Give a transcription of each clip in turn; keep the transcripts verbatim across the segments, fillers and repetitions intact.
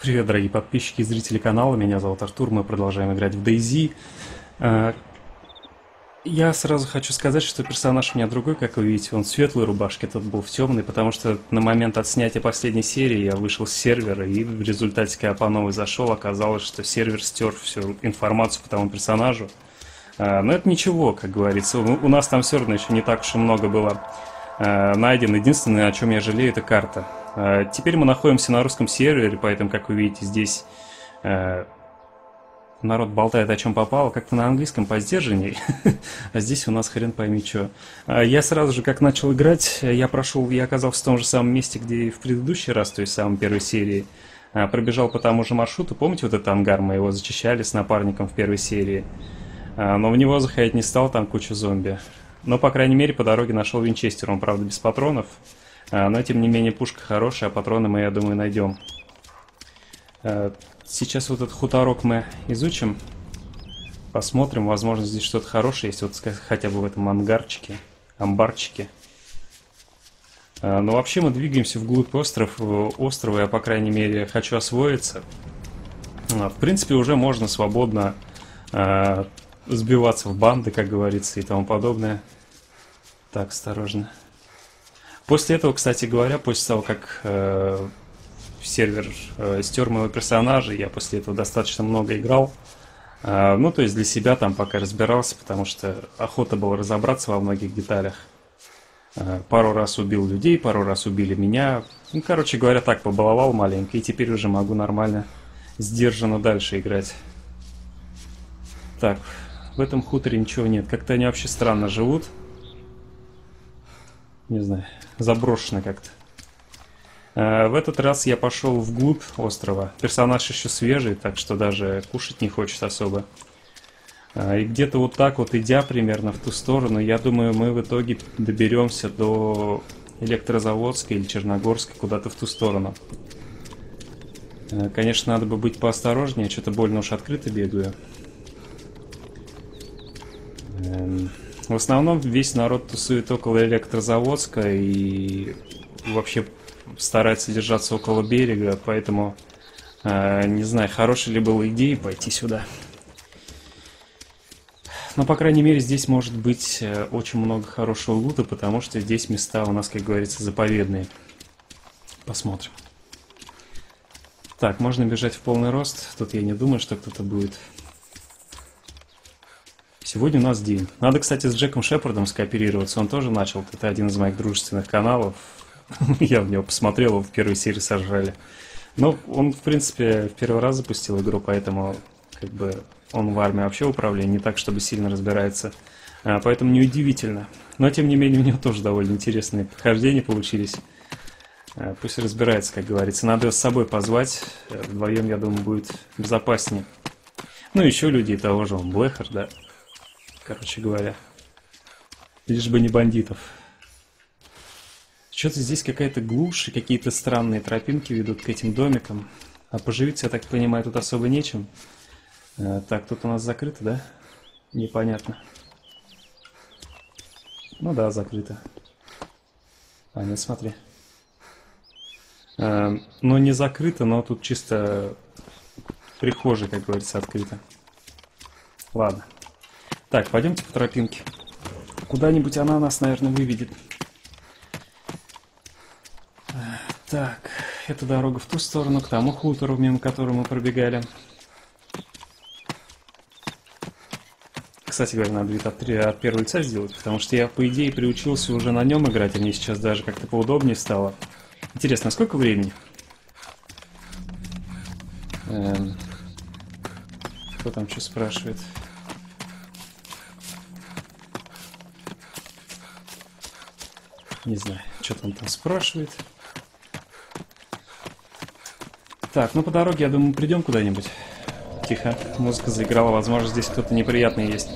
Привет, дорогие подписчики и зрители канала, меня зовут Артур, мы продолжаем играть в DayZ. Я сразу хочу сказать, что персонаж у меня другой, как вы видите, он в светлой рубашке, этот был в темной, потому что на момент от снятия последней серии я вышел с сервера, и в результате, когда по новой зашел, оказалось, что сервер стер всю информацию по тому персонажу. Но это ничего, как говорится, у нас там все равно еще не так уж и много было найдено, единственное, о чем я жалею, это карта. Теперь мы находимся на русском сервере, поэтому, как вы видите, здесь э, народ болтает о чем попало, как-то на английском поздержанней, а здесь у нас хрен пойми что. Я сразу же, как начал играть, я прошел, я оказался в том же самом месте, где и в предыдущий раз, то есть в самой первой серии, пробежал по тому же маршруту, помните вот этот ангар, мы его зачищали с напарником в первой серии, но в него заходить не стал, там куча зомби. Но, по крайней мере, по дороге нашел Винчестер, он, правда, без патронов. Но, тем не менее, пушка хорошая, а патроны мы, я думаю, найдем. Сейчас вот этот хуторок мы изучим. Посмотрим, возможно, здесь что-то хорошее есть, вот хотя бы в этом ангарчике, амбарчике. Но вообще мы двигаемся вглубь остров, острова, я, по крайней мере, хочу освоиться. В принципе, уже можно свободно сбиваться в банды, как говорится, и тому подобное. Так, осторожно. После этого, кстати говоря, после того, как э, сервер э, стер моего персонажа, я после этого достаточно много играл. Э, ну, то есть для себя там пока разбирался, потому что охота была разобраться во многих деталях. Э, пару раз убил людей, пару раз убили меня. Ну, короче говоря, так побаловал маленько, и теперь уже могу нормально, сдержанно дальше играть. Так, в этом хуторе ничего нет. Как-то они вообще странно живут. Не знаю, заброшено как-то. Э, в этот раз я пошел вглубь острова. Персонаж еще свежий, так что даже кушать не хочет особо. Э, и где-то вот так вот, идя примерно в ту сторону, я думаю, мы в итоге доберемся до Электрозаводска или Черногорска, куда-то в ту сторону. Э, конечно, надо бы быть поосторожнее, что-то больно уж открыто бегаю. Эм... В основном весь народ тусует около Электрозаводска и вообще старается держаться около берега, поэтому э, не знаю, хорошая ли была идея пойти сюда. Но, по крайней мере, здесь может быть очень много хорошего лута, потому что здесь места у нас, как говорится, заповедные. Посмотрим. Так, можно бежать в полный рост. Тут я не думаю, что кто-то будет... Сегодня у нас день. Надо, кстати, с Джеком Шепардом скооперироваться. Он тоже начал. Это один из моих дружественных каналов. Я в него посмотрел, его в первой серии сожрали. Но он, в принципе, в первый раз запустил игру, поэтому как бы он в армии вообще в управлении, не так, чтобы сильно разбирается. А, поэтому неудивительно. Но, тем не менее, у него тоже довольно интересные похождения получились. А, пусть разбирается, как говорится. Надо его с собой позвать. Вдвоем, я думаю, будет безопаснее. Ну, еще людей того же. Он блэхер, да. Короче говоря, лишь бы не бандитов. Что-то здесь какая-то глушь, какие-то странные тропинки ведут к этим домикам. А поживиться, я так понимаю, тут особо нечем. Э, так, тут у нас закрыто, да? Непонятно. Ну да, закрыто. А, нет, смотри. Э, ну не закрыто, но тут чисто прихожая, как говорится, открыто. Ладно. Так, пойдемте по тропинке. Куда-нибудь она нас, наверное, выведет. Так, это дорога в ту сторону, к тому хутору, мимо которого мы пробегали. Кстати говоря, надо вид от, от первого лица сделать, потому что я, по идее, приучился уже на нем играть, а мне сейчас даже как-то поудобнее стало. Интересно, сколько времени? Эм, кто там что спрашивает? Не знаю, что-то он там спрашивает. Так, ну по дороге, я думаю, придем куда-нибудь. Тихо, музыка заиграла, возможно, здесь кто-то неприятный есть.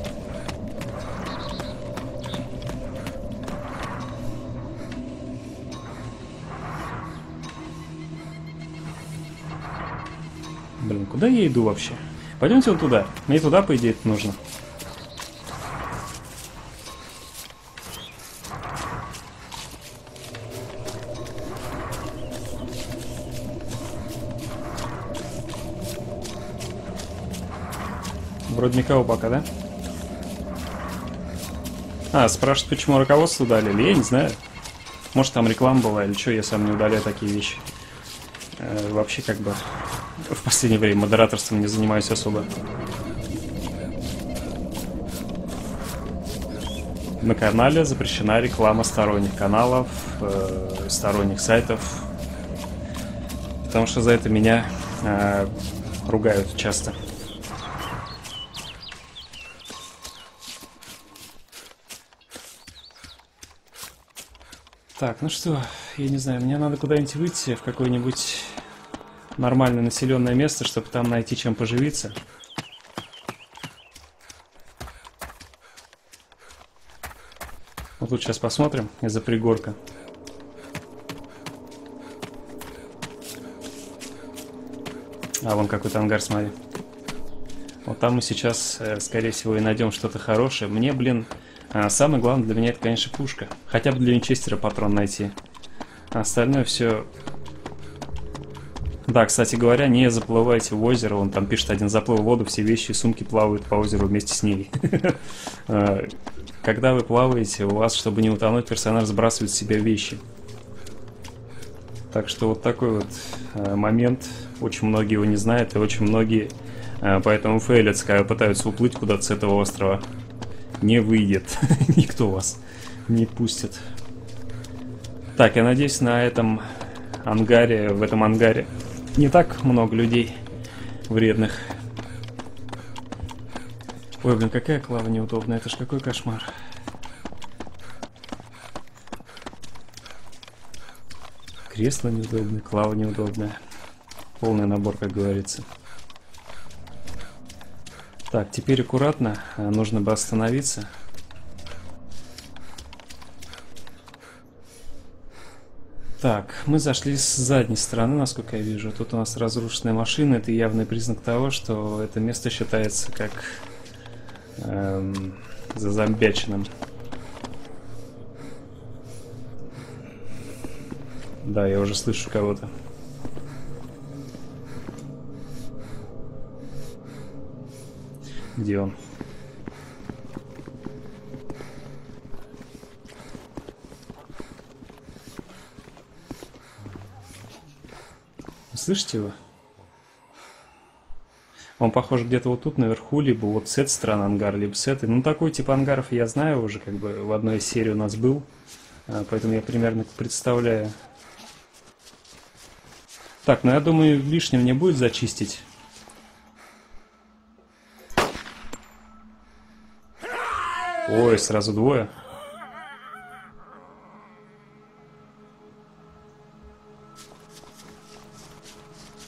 Блин, куда я иду вообще? Пойдемте вот туда. Мне туда, по идее, это нужно. Вроде никого пока, да? А, спрашивают, почему руководство удалили. Я не знаю. Может, там реклама была или что, я сам не удаляю такие вещи. Э, вообще, как бы, в последнее время модераторством не занимаюсь особо. На канале запрещена реклама сторонних каналов, э, сторонних сайтов. Потому что за это меня э, ругают часто. Так, ну что, я не знаю, мне надо куда-нибудь выйти, в какое-нибудь нормально населенное место, чтобы там найти чем поживиться. Вот тут сейчас посмотрим из-за пригорка. А, вон какой-то ангар, смотри. Вот там мы сейчас, скорее всего, и найдем что-то хорошее. Мне, блин... А самое главное для меня это, конечно, пушка. Хотя бы для Винчестера патрон найти. А остальное все... Да, кстати говоря, не заплывайте в озеро. Вон там пишет один: заплыл в воду, все вещи и сумки плавают по озеру вместе с ней. Когда вы плаваете, у вас, чтобы не утонуть, персонаж сбрасывает с себя вещи. Так что вот такой вот момент. Очень многие его не знают, и очень многие поэтому фейлятся, когда пытаются уплыть куда-то с этого острова. Не выйдет. Никто вас не пустит. Так, я надеюсь, на этом ангаре, в этом ангаре не так много людей вредных. Ой, блин, какая клава неудобная. Это ж какой кошмар. Кресло неудобное, клава неудобная. Полный набор, как говорится. Так, теперь аккуратно, нужно бы остановиться. Так, мы зашли с задней стороны, насколько я вижу. Тут у нас разрушенная машина, это явный признак того, что это место считается как эм, зазомбяченным. Да, я уже слышу кого-то. Где он? Слышите его? Он, похоже, где-то вот тут наверху, либо вот с этой стороны ангар, либо с этой. Ну, такой тип ангаров я знаю уже, как бы в одной из серий у нас был. Поэтому я примерно представляю. Так, ну я думаю, лишнего не будет зачистить. Ой, сразу двое.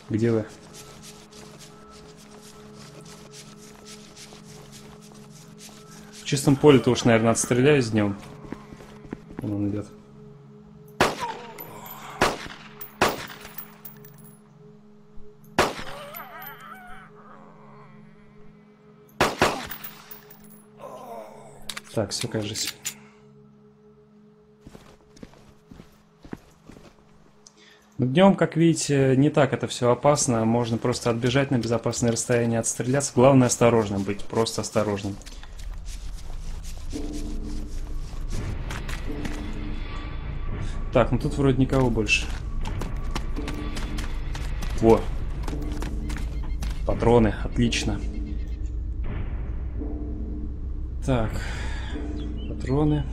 Где вы? В чистом поле-то уж, наверное, отстреляюсь днем. Вон он идет. Так, все, кажется. Днем, как видите, не так это все опасно. Можно просто отбежать на безопасное расстояние, отстреляться. Главное, осторожным быть, просто осторожным. Так, ну тут вроде никого больше. Во. Патроны, отлично. Так... Патроны.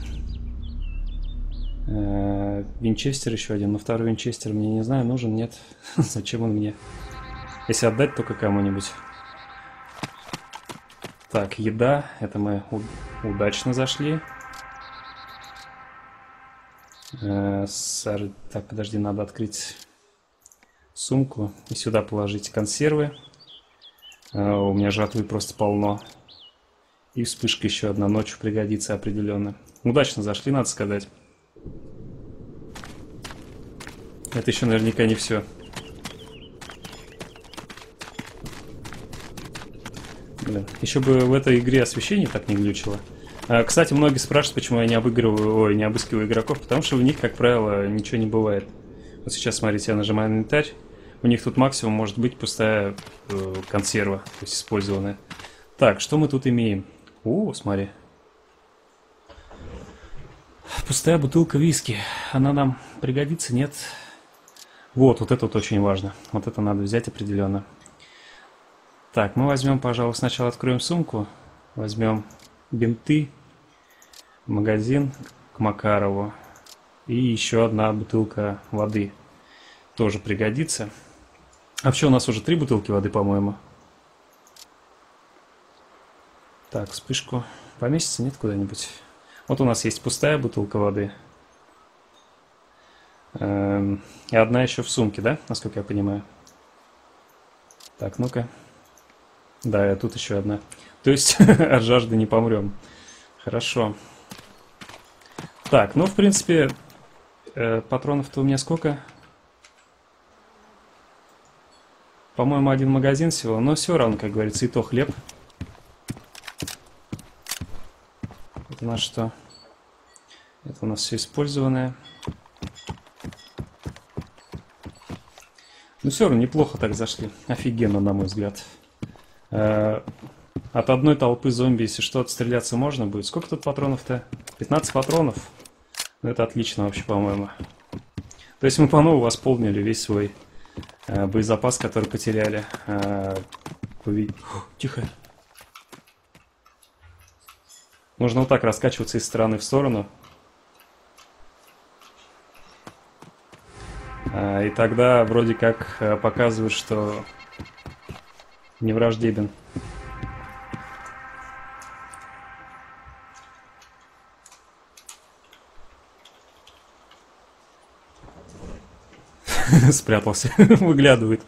Э-э, Винчестер еще один, но второй Винчестер мне не знаю, нужен, нет. Зачем он мне? Если отдать, только кому-нибудь. Так, еда. Это мы удачно зашли. Э-э, сар... Так, подожди, надо открыть сумку и сюда положить консервы. Э-э, у меня жатвы просто полно. И вспышка еще одна ночью пригодится определенно. Удачно зашли, надо сказать. Это еще наверняка не все. Блин, еще бы в этой игре освещение так не глючило. А, кстати, многие спрашивают, почему я не обыгрываю, ой, не обыскиваю игроков, потому что в них, как правило, ничего не бывает. Вот сейчас, смотрите, я нажимаю на инвентарь. У них тут максимум может быть пустая э, консерва, то есть использованная. Так, что мы тут имеем? О, смотри. Пустая бутылка виски. Она нам пригодится, нет? Вот, вот это вот очень важно. Вот это надо взять определенно. Так, мы возьмем, пожалуй, сначала откроем сумку. Возьмем бинты, магазин к Макарову. И еще одна бутылка воды. Тоже пригодится. Вообще у нас уже три бутылки воды, по-моему. Так, вспышку. Поместится, нет, куда-нибудь? Вот у нас есть пустая бутылка воды. И одна еще в сумке, да? Насколько я понимаю. Так, ну-ка. Да, и тут еще одна. То есть от жажды не помрем. Хорошо. Так, ну, в принципе, патронов-то у меня сколько? По-моему, один магазин всего. Но все равно, как говорится, и то хлеб. Это у нас что? Это у нас все использованное. Ну, все равно неплохо так зашли. Офигенно, на мой взгляд. От одной толпы зомби, если что, отстреляться можно будет. Сколько тут патронов-то? пятнадцать патронов. Ну, это отлично вообще, по-моему. То есть мы по-новому восполнили весь свой э, боезапас, который потеряли. Э, пови... Фу, тихо. Нужно вот так раскачиваться из стороны в сторону. Э, и тогда вроде как э, показывают, что... не враждебен. Спрятался. Выглядывает.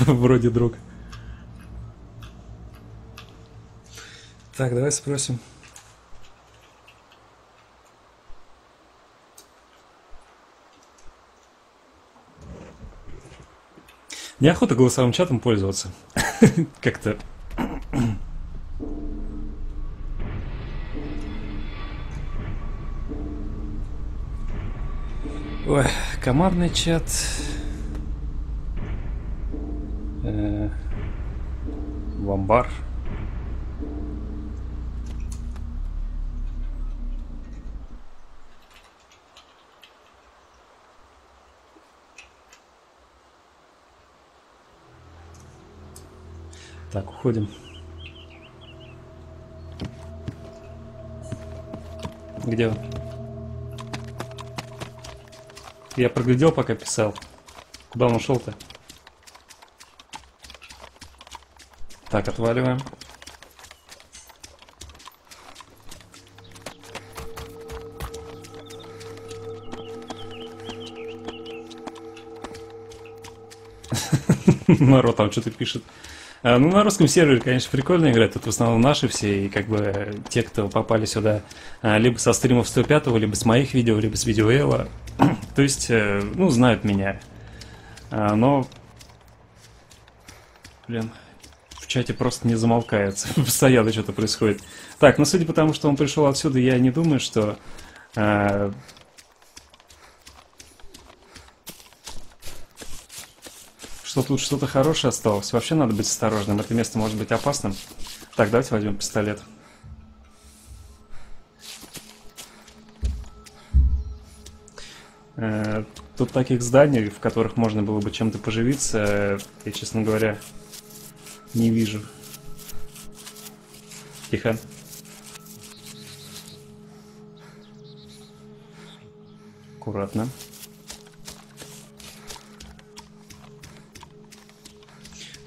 Вроде друг. Так, давай спросим. Неохота голосовым чатом пользоваться. Как-то... Ой, командный чат. Э-э- ломбар. Так, уходим. Где он? Я проглядел, пока писал. Куда он ушел-то? Так, отваливаем. Народ там что-то пишет. Ну, на русском сервере, конечно, прикольно играть. Тут в основном наши все, и как бы те, кто попали сюда либо со стримов сто пятого, либо с моих видео, либо с видео Элла. То есть, ну, знают меня. Но, блин, в чате просто не замолкается. Постоянно что-то происходит. Так, ну, судя по тому, что он пришел отсюда, я не думаю, что... А... что тут что-то хорошее осталось. Вообще надо быть осторожным. Это место может быть опасным. Так, давайте возьмем пистолет. Э-э, тут таких зданий, в которых можно было бы чем-то поживиться, я, честно говоря, не вижу. Тихо. Аккуратно.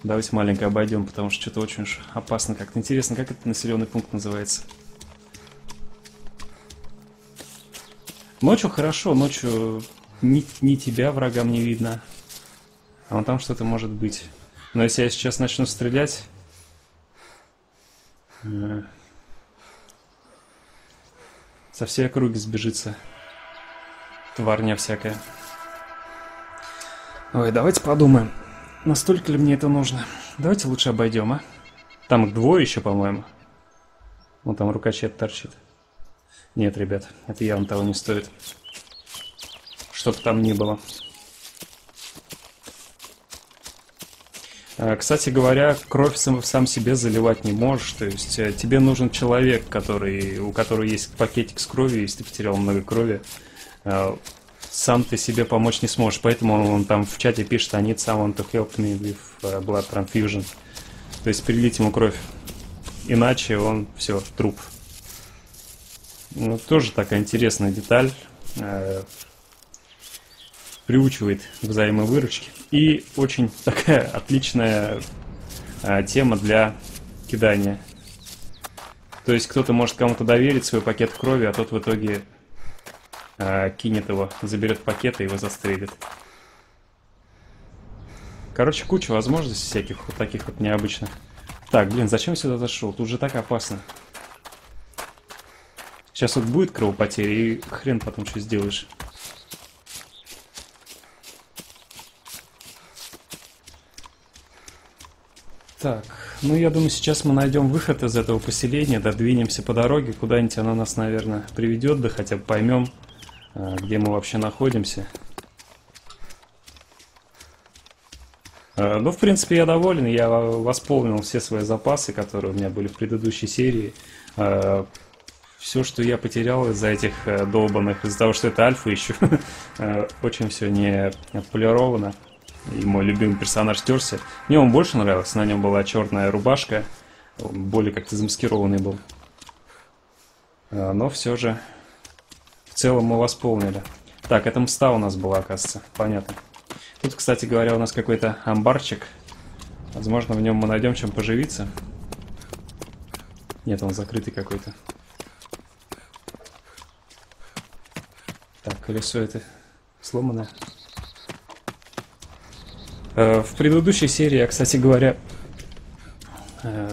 Давайте маленько обойдем, потому что что-то очень уж опасно как-то. Интересно, как этот населенный пункт называется? Ночью хорошо, ночью ни, ни тебя врагам не видно. А вон там что-то может быть. Но если я сейчас начну стрелять... Со всей округи сбежится тварня всякая. Ой, давайте подумаем. Настолько ли мне это нужно? Давайте лучше обойдем, а? Там их двое еще, по-моему. Вон там рукачет торчит. Нет, ребят, это явно того не стоит. Чтоб там ни было. Кстати говоря, кровь сам, сам себе заливать не можешь, то есть тебе нужен человек, который, у которого есть пакетик с кровью, если ты потерял много крови, сам ты себе помочь не сможешь, поэтому он там в чате пишет, I need someone to help me with blood transfusion, то есть перелить ему кровь, иначе он все, труп. Ну, тоже такая интересная деталь, приучивает к взаимовыручке. И очень такая отличная э, тема для кидания. То есть кто-то может кому-то доверить свой пакет крови, а тот в итоге э, кинет его, заберет пакет и его застрелит. Короче, куча возможностей всяких вот таких вот необычных. Так, блин, зачем сюда зашел? Тут же так опасно. Сейчас вот будет кровопотеря и хрен потом что сделаешь. Так, ну я думаю, сейчас мы найдем выход из этого поселения, додвинемся по дороге, куда-нибудь она нас, наверное, приведет, да хотя бы поймем, где мы вообще находимся. Ну, в принципе, я доволен, я восполнил все свои запасы, которые у меня были в предыдущей серии. Все, что я потерял из-за этих долбанных, из-за того, что это альфа еще, очень все не отполировано. И мой любимый персонаж терся. Мне он больше нравился, на нем была черная рубашка. Он более как-то замаскированный был. Но все же в целом мы восполнили. Так, это мста у нас была, оказывается. Понятно. Тут, кстати говоря, у нас какой-то амбарчик. Возможно, в нем мы найдем чем поживиться. Нет, он закрытый какой-то. Так, колесо это сломанное. В предыдущей серии я, кстати говоря, там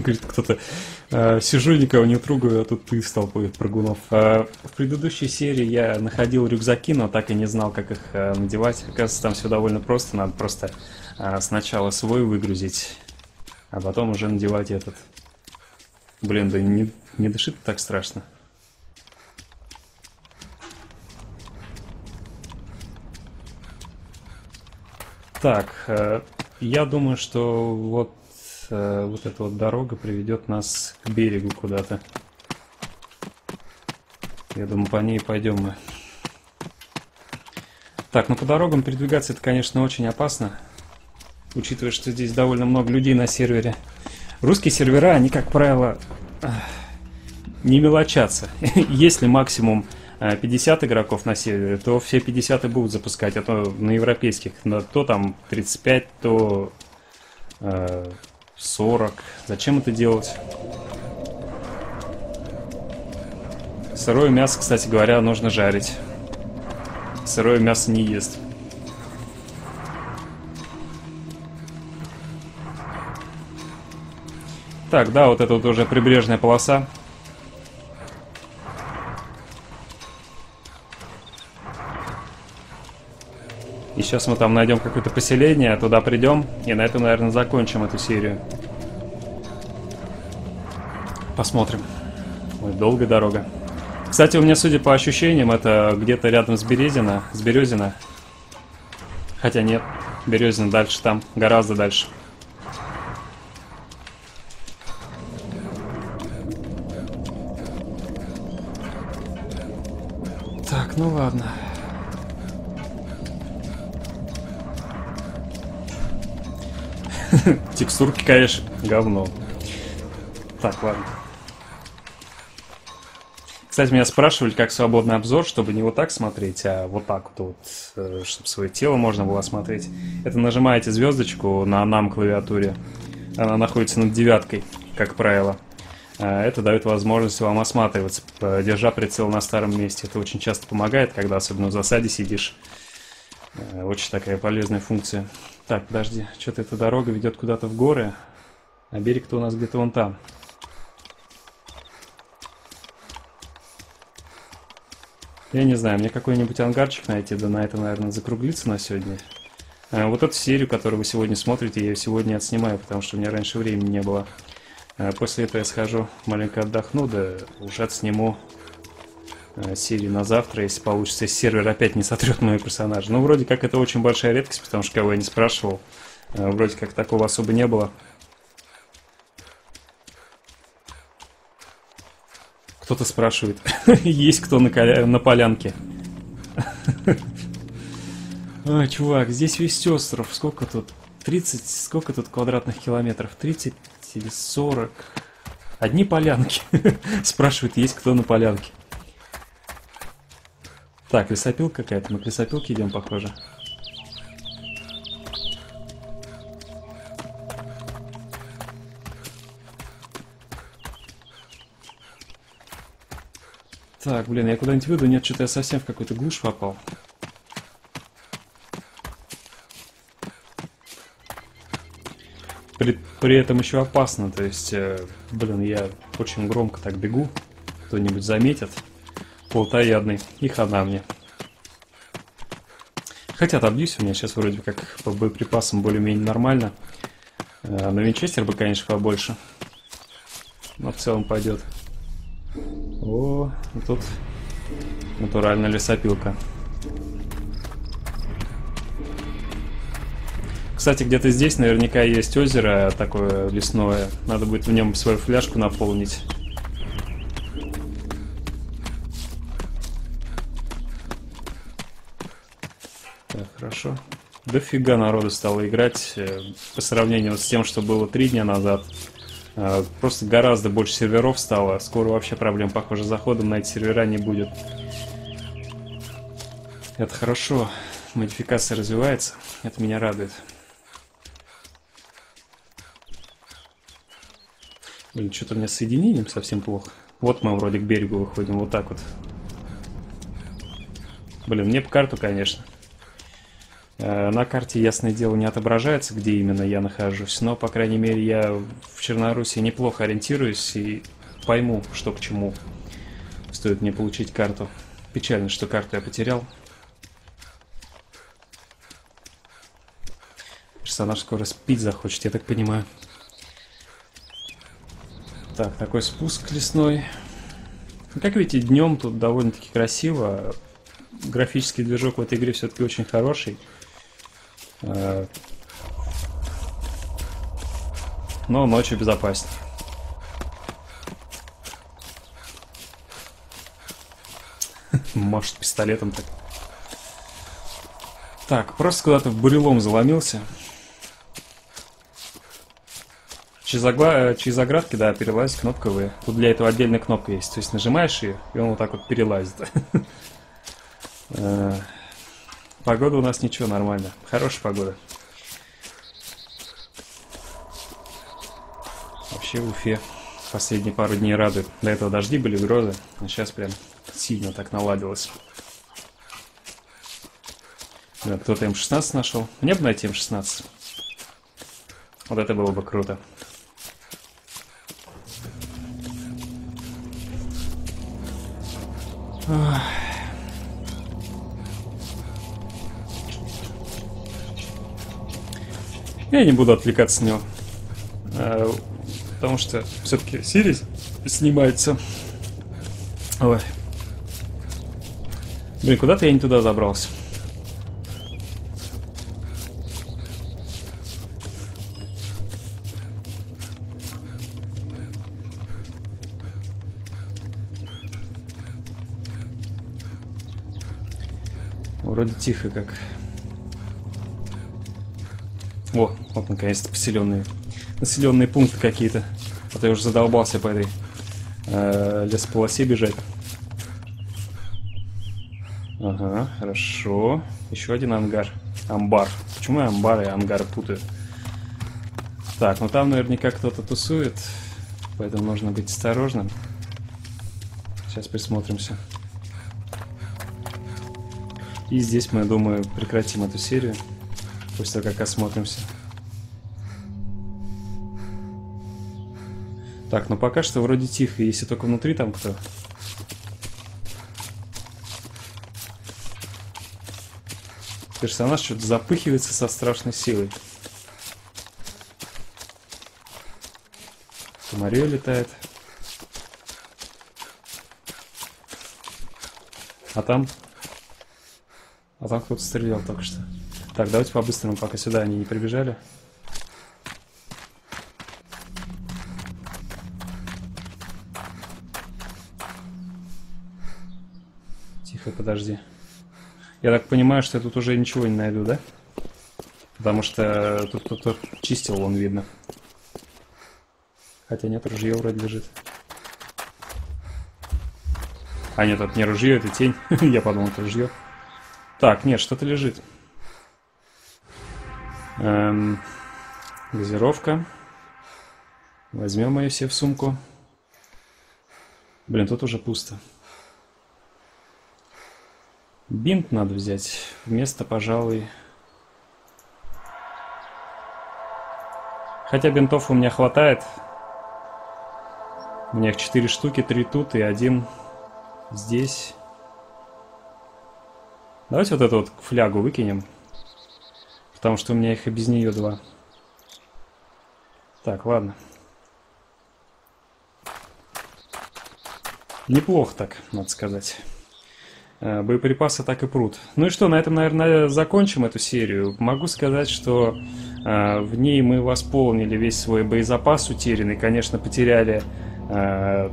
говорит кто-то, сижу, никого не трогаю, а тут ты с толпой прыгунов. В предыдущей серии я находил рюкзаки, но так и не знал, как их надевать. Оказывается, там все довольно просто, надо просто сначала свой выгрузить, а потом уже надевать этот. Блин, да не, не дышит так страшно. Так, я думаю, что вот, вот эта вот дорога приведет нас к берегу куда-то. Я думаю, по ней пойдем мы. Так, ну по дорогам передвигаться это, конечно, очень опасно, учитывая, что здесь довольно много людей на сервере. Русские сервера, они, как правило, не мелочатся. Если максимум пятьдесят игроков на сервере, то все пятьдесят и будут запускать, а то на европейских, то там тридцать пять, то э, сорок. Зачем это делать? Сырое мясо, кстати говоря, нужно жарить. Сырое мясо не ест. Так, да, вот это вот уже прибрежная полоса. И сейчас мы там найдем какое-то поселение, туда придем, и на этом, наверное, закончим эту серию. Посмотрим. Ой, долгая дорога. Кстати, у меня, судя по ощущениям, это где-то рядом с Березино, с Березино. Хотя нет, Березино дальше там, гораздо дальше. Так, ну ладно. Текстурки, конечно, говно. Так, ладно. Кстати, меня спрашивали, как свободный обзор, чтобы не вот так смотреть, а вот так вот, чтобы свое тело можно было смотреть. Это нажимаете звездочку на нам клавиатуре. Она находится над девяткой, как правило. Это дает возможность вам осматриваться, держа прицел на старом месте. Это очень часто помогает, когда особенно в засаде сидишь. Очень такая полезная функция. Так, подожди, что-то эта дорога ведет куда-то в горы, а берег-то у нас где-то вон там. Я не знаю, мне какой-нибудь ангарчик найти, да на это, наверное, закруглиться на сегодня. А вот эту серию, которую вы сегодня смотрите, я ее сегодня отснимаю, потому что у меня раньше времени не было. А после этого я схожу, маленько отдохну, да уже отсниму серии на завтра, если получится, сервер опять не сотрет моего персонажа. Ну, вроде как, это очень большая редкость, потому что кого я не спрашивал, Вроде как такого особо не было. Кто-то спрашивает, есть кто на, коля... на полянке? Ой, чувак, здесь весь остров. Сколько тут? тридцать, сколько тут квадратных километров? тридцать или сорок? Одни полянки. Спрашивают, есть кто на полянке. Так, лесопилка какая-то. Мы к лесопилке идем, похоже. Так, блин, я куда-нибудь выйду? Нет, что-то я совсем в какую-то глушь попал. При, при этом еще опасно, то есть, э, блин, я очень громко так бегу. Кто-нибудь заметит, плотоядный, и хана мне. Хотя отобьюсь, у меня сейчас вроде как по боеприпасам более-менее нормально. Э, но винчестер бы, конечно, побольше. Но в целом пойдет. О, тут натуральная лесопилка. Кстати, где-то здесь наверняка есть озеро такое лесное. Надо будет в нем свою фляжку наполнить. Так, хорошо. Дофига народу стало играть по сравнению с тем, что было три дня назад. Просто гораздо больше серверов стало. Скоро вообще проблем, похоже, с заходом на эти сервера не будет. Это хорошо. Модификация развивается. Это меня радует. Блин, что-то у меня с соединением совсем плохо. Вот мы вроде к берегу выходим. Вот так вот. Блин, мне по карту, конечно. На карте, ясное дело, не отображается, где именно я нахожусь, но, по крайней мере, я в Черноруссии неплохо ориентируюсь и пойму, что к чему. Стоит мне получить карту. Печально, что карту я потерял. Персонаж скоро спить захочет, я так понимаю. Так, такой спуск лесной. Как видите, днем тут довольно-таки красиво. Графический движок в этой игре все-таки очень хороший. Но ночью безопаснее. Может, пистолетом так. Так, просто куда-то в бурелом заломился. Через, огла... Через оградки, да, перелазит кнопка вэ. Тут для этого отдельная кнопка есть. То есть нажимаешь ее, и он вот так вот перелазит. Погода у нас ничего, нормально. Хорошая погода. Вообще в Уфе последние пару дней радует. До этого дожди были, грозы. А сейчас прям сильно так наладилось. Да, кто-то эм шестнадцать нашел. Мне бы найти эм шестнадцать. Вот это было бы круто. Ах. Я не буду отвлекаться с него, потому что все-таки серия снимается. Ой. Блин, куда-то я не туда забрался. Вроде тихо как. О, вот наконец-то поселенные. Населенные пункты какие-то. А то я уже задолбался по этой э, лесополосе бежать. Ага, хорошо. Еще один ангар. Амбар. Почему я амбары и ангары путаю? Так, ну там наверняка кто-то тусует. Поэтому нужно быть осторожным. Сейчас присмотримся. И здесь мы, я думаю, прекратим эту серию. После того, как осмотримся. Так, ну пока что вроде тихо, если только внутри там кто. Персонаж что-то запыхивается со страшной силой. Самария летает. А там... А там кто-то стрелял только что. Так, давайте по-быстрому, пока сюда они не прибежали. Ты подожди. Я так понимаю, что я тут уже ничего не найду, да? Потому что тут кто-то чистил, он видно. Хотя нет, ружье вроде лежит. А нет, это не ружье, это тень. Я подумал, это ружье. Так, нет, что-то лежит. Эм, газировка. Возьмем ее все в сумку. Блин, тут уже пусто. Бинт надо взять. Вместо, пожалуй... Хотя бинтов у меня хватает. У меня их четыре штуки, три тут и один здесь. Давайте вот эту вот флягу выкинем. Потому что у меня их и без нее два. Так, ладно. Неплохо так, надо сказать. Боеприпасы так и прут. Ну и что, на этом, наверное, закончим эту серию. Могу сказать, что э, в ней мы восполнили весь свой боезапас утерянный. Конечно, потеряли э,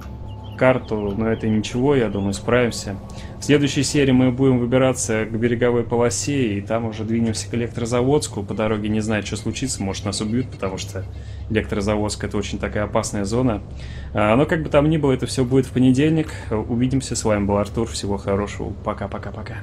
карту, но это ничего, я думаю, справимся. В следующей серии мы будем выбираться к береговой полосе, и там уже двинемся к Электрозаводску. По дороге не знаю, что случится, может, нас убьют, потому что Электрозаводск — это очень такая опасная зона. Но как бы там ни было, это все будет в понедельник. Увидимся, с вами был Артур, всего хорошего, пока-пока-пока.